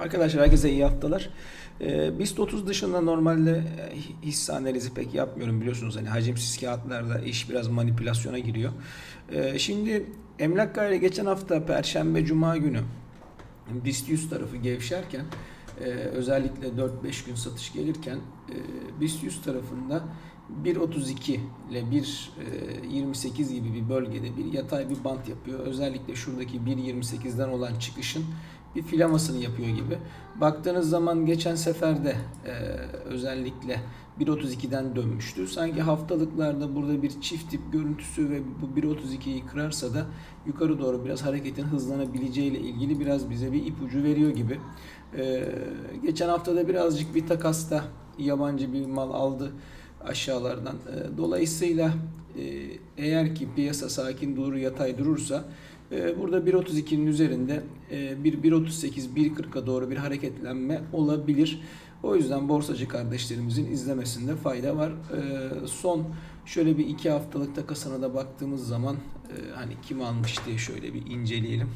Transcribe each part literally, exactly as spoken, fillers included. Arkadaşlar herkese iyi haftalar. Ee, Bist otuz dışında normalde hisse analizi pek yapmıyorum, biliyorsunuz. Hani hacimsiz kağıtlarda iş biraz manipülasyona giriyor. Ee, şimdi Emlak Gayrı geçen hafta Perşembe Cuma günü Bist yüz tarafı gevşerken e, özellikle dört beş gün satış gelirken e, Bist yüz tarafında bir otuz iki ile bir yirmi sekiz gibi bir bölgede bir yatay bir bant yapıyor. Özellikle şuradaki bir yirmi sekizden olan çıkışın bir filamasını yapıyor gibi. Baktığınız zaman geçen seferde e, özellikle bir otuz ikiden dönmüştü. Sanki haftalıklarda burada bir çift dip görüntüsü ve bu bir otuz ikiyi kırarsa da yukarı doğru biraz hareketin hızlanabileceği ile ilgili biraz bize bir ipucu veriyor gibi. E, geçen haftada birazcık bir takasta yabancı bir mal aldı aşağılardan. E, dolayısıyla e, eğer ki piyasa sakin durur, yatay durursa burada bir otuz ikinin üzerinde bir otuz sekiz bir kırka doğru bir hareketlenme olabilir. O yüzden borsacı kardeşlerimizin izlemesinde fayda var. Son şöyle bir iki haftalık takasına da baktığımız zaman hani kim almış diye şöyle bir inceleyelim.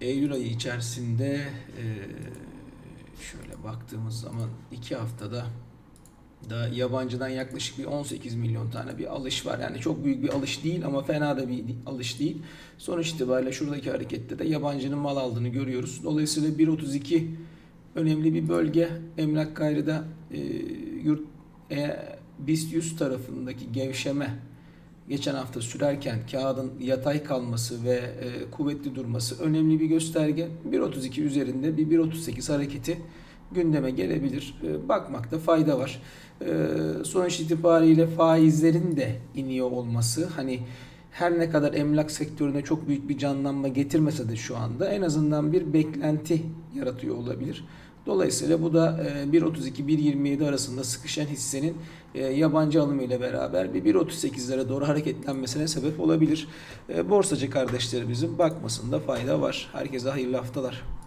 Eylül ayı içerisinde şöyle baktığımız zaman iki haftada da yabancıdan yaklaşık bir on sekiz milyon tane bir alış var. Yani çok büyük bir alış değil ama fena da bir alış değil. Sonuç itibariyle şuradaki harekette de yabancının mal aldığını görüyoruz. Dolayısıyla bir otuz iki önemli bir bölge. Emlak Gayrı'da e, yurt, e, Bist yüz tarafındaki gevşeme geçen hafta sürerken kağıdın yatay kalması ve e, kuvvetli durması önemli bir gösterge. bir otuz iki üzerinde bir bir otuz sekiz hareketi gündeme gelebilir. Bakmakta fayda var. Sonuç itibariyle faizlerin de iniyor olması, hani her ne kadar emlak sektörüne çok büyük bir canlanma getirmese de şu anda en azından bir beklenti yaratıyor olabilir. Dolayısıyla bu da bir otuz iki bir yirmi yedi arasında sıkışan hissenin yabancı alımı ile beraber bir bir otuz sekizlere doğru hareketlenmesine sebep olabilir. Borsacı kardeşlerimizin bakmasında fayda var. Herkese hayırlı haftalar.